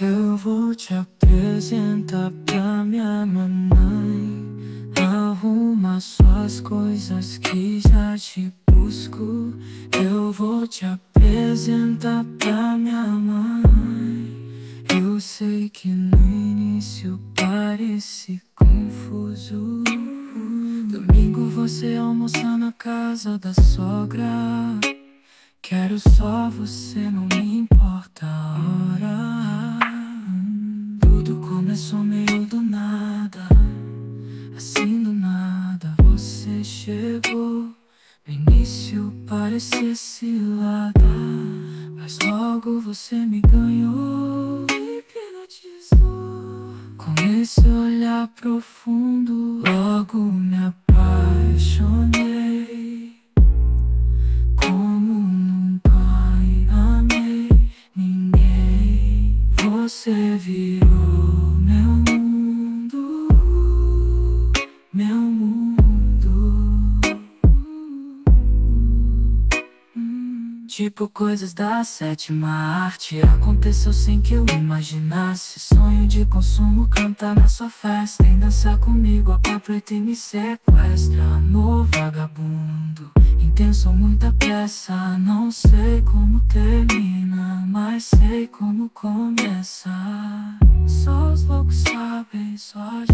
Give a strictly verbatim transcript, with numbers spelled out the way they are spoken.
Eu vou te apresentar pra minha mamãe. Arruma suas coisas que já te busco. Eu vou te apresentar pra minha mãe. Eu sei que no início parece confuso. Domingo você almoça na casa da sogra. Quero só você, não me importa a hora. Tudo começou meio do nada, assim do nada você chegou. No início parecia cilada, mas logo você me ganhou, me hipnotizou. Com esse olhar profundo, logo me apaixonei. Como nunca amei ninguém. Você virou meu mundo, meu mundo. Tipo coisas da sétima arte, aconteceu sem que eu imaginasse. Sonho de consumo, cantar na sua festa, em dançar comigo, aproveita e me sequestra. Amor vagabundo, intenso, muita pressa. Não sei como termina, mas sei como começa. Só os loucos sabem, só de